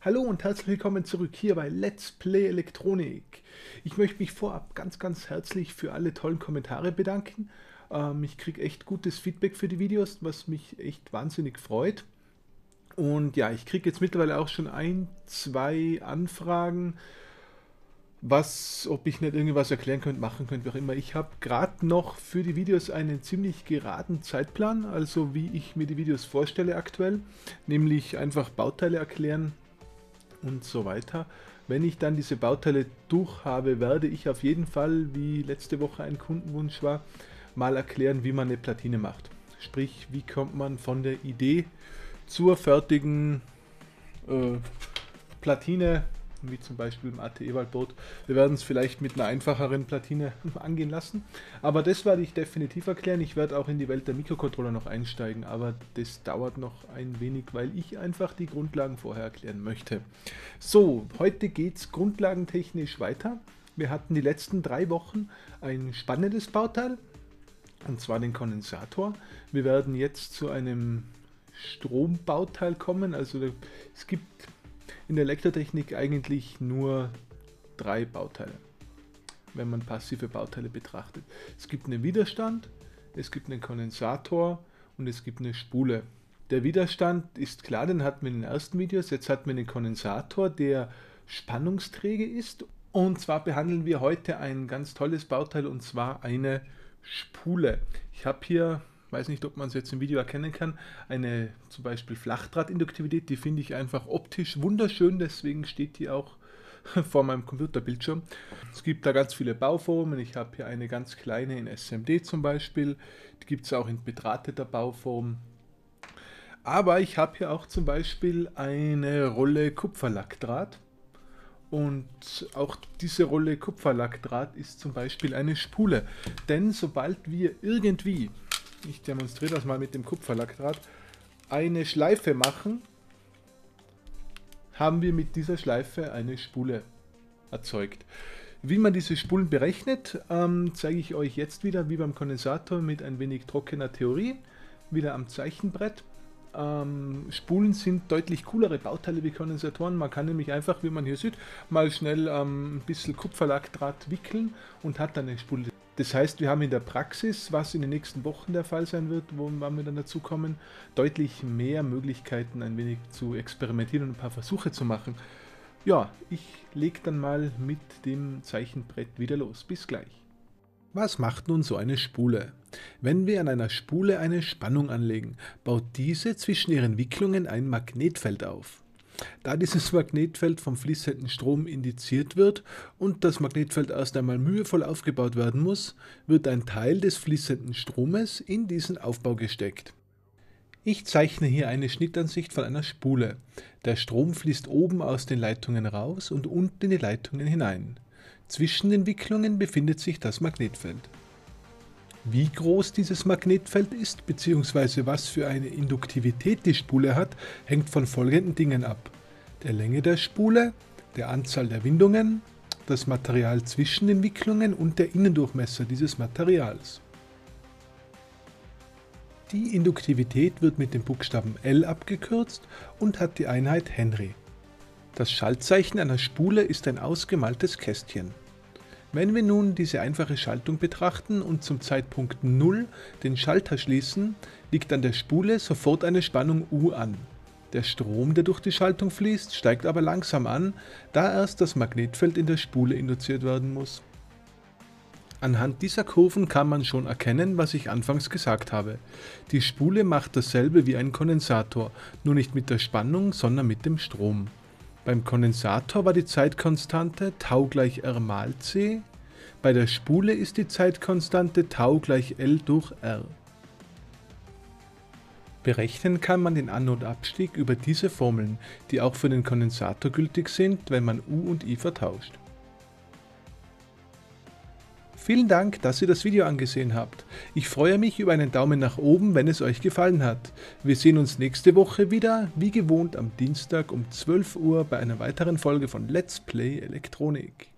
Hallo und herzlich willkommen zurück hier bei Let's Play Elektronik. Ich möchte mich vorab ganz herzlich für alle tollen Kommentare bedanken. Ich kriege echt gutes Feedback für die Videos, was mich echt wahnsinnig freut. Und ja, ich kriege jetzt mittlerweile auch schon zwei Anfragen, ob ich nicht irgendwas erklären könnte, machen könnte, wie auch immer. Ich habe gerade noch für die Videos einen ziemlich geraden Zeitplan, also wie ich mir die Videos vorstelle aktuell, nämlich einfach Bauteile erklären und so weiter. Wenn ich dann diese Bauteile durch habe, werde ich auf jeden Fall, wie letzte Woche ein Kundenwunsch war, mal erklären, wie man eine Platine macht. Sprich, wie kommt man von der Idee zur fertigen Platine, wie zum Beispiel im ATE-Waldboard. Wir werden es vielleicht mit einer einfacheren Platine angehen lassen. Aber das werde ich definitiv erklären. Ich werde auch in die Welt der Mikrocontroller noch einsteigen, aber das dauert noch ein wenig, weil ich einfach die Grundlagen vorher erklären möchte. So, heute geht es grundlagentechnisch weiter. Wir hatten die letzten 3 Wochen ein spannendes Bauteil, und zwar den Kondensator. Wir werden jetzt zu einem Strombauteil kommen. Also es gibt in der Elektrotechnik eigentlich nur 3 Bauteile, wenn man passive Bauteile betrachtet. Es gibt einen Widerstand, es gibt einen Kondensator und es gibt eine Spule. Der Widerstand ist klar, den hatten wir in den ersten Videos. Jetzt hatten wir einen Kondensator, der spannungsträge ist. Und zwar behandeln wir heute ein ganz tolles Bauteil, und zwar eine Spule. Ich habe hier, weiß nicht, ob man es jetzt im Video erkennen kann, eine zum Beispiel Flachdrahtinduktivität, die finde ich einfach optisch wunderschön, deswegen steht die auch vor meinem Computerbildschirm. Es gibt da ganz viele Bauformen, ich habe hier eine ganz kleine in SMD zum Beispiel, die gibt es auch in bedrahteter Bauform. Aber ich habe hier auch zum Beispiel eine Rolle Kupferlackdraht, und auch diese Rolle Kupferlackdraht ist zum Beispiel eine Spule, denn sobald wir irgendwie, ich demonstriere das mal mit dem Kupferlackdraht, eine Schleife machen, haben wir mit dieser Schleife eine Spule erzeugt. Wie man diese Spulen berechnet, zeige ich euch jetzt wieder, wie beim Kondensator, mit ein wenig trockener Theorie, wieder am Zeichenbrett. Spulen sind deutlich coolere Bauteile wie Kondensatoren. Man kann nämlich einfach, wie man hier sieht, mal schnell ein bisschen Kupferlackdraht wickeln und hat dann eine Spule. Das heißt, wir haben in der Praxis, was in den nächsten Wochen der Fall sein wird, wo wir dann dazu kommen, deutlich mehr Möglichkeiten, ein wenig zu experimentieren und ein paar Versuche zu machen. Ja, ich lege dann mal mit dem Zeichenbrett wieder los. Bis gleich. Was macht nun so eine Spule? Wenn wir an einer Spule eine Spannung anlegen, baut diese zwischen ihren Wicklungen ein Magnetfeld auf. Da dieses Magnetfeld vom fließenden Strom indiziert wird und das Magnetfeld erst einmal mühevoll aufgebaut werden muss, wird ein Teil des fließenden Stromes in diesen Aufbau gesteckt. Ich zeichne hier eine Schnittansicht von einer Spule. Der Strom fließt oben aus den Leitungen raus und unten in die Leitungen hinein. Zwischen den Wicklungen befindet sich das Magnetfeld. Wie groß dieses Magnetfeld ist bzw. was für eine Induktivität die Spule hat, hängt von folgenden Dingen ab: der Länge der Spule, der Anzahl der Windungen, das Material zwischen den Wicklungen und der Innendurchmesser dieses Materials. Die Induktivität wird mit dem Buchstaben L abgekürzt und hat die Einheit Henry. Das Schaltzeichen einer Spule ist ein ausgemaltes Kästchen. Wenn wir nun diese einfache Schaltung betrachten und zum Zeitpunkt 0 den Schalter schließen, liegt an der Spule sofort eine Spannung U an. Der Strom, der durch die Schaltung fließt, steigt aber langsam an, da erst das Magnetfeld in der Spule induziert werden muss. Anhand dieser Kurven kann man schon erkennen, was ich anfangs gesagt habe. Die Spule macht dasselbe wie ein Kondensator, nur nicht mit der Spannung, sondern mit dem Strom. Beim Kondensator war die Zeitkonstante Tau gleich R mal C, bei der Spule ist die Zeitkonstante Tau gleich L durch R. Berechnen kann man den An- und Abstieg über diese Formeln, die auch für den Kondensator gültig sind, wenn man U und I vertauscht. Vielen Dank, dass ihr das Video angesehen habt. Ich freue mich über einen Daumen nach oben, wenn es euch gefallen hat. Wir sehen uns nächste Woche wieder, wie gewohnt am Dienstag um 12 Uhr bei einer weiteren Folge von Let's Play Elektronik.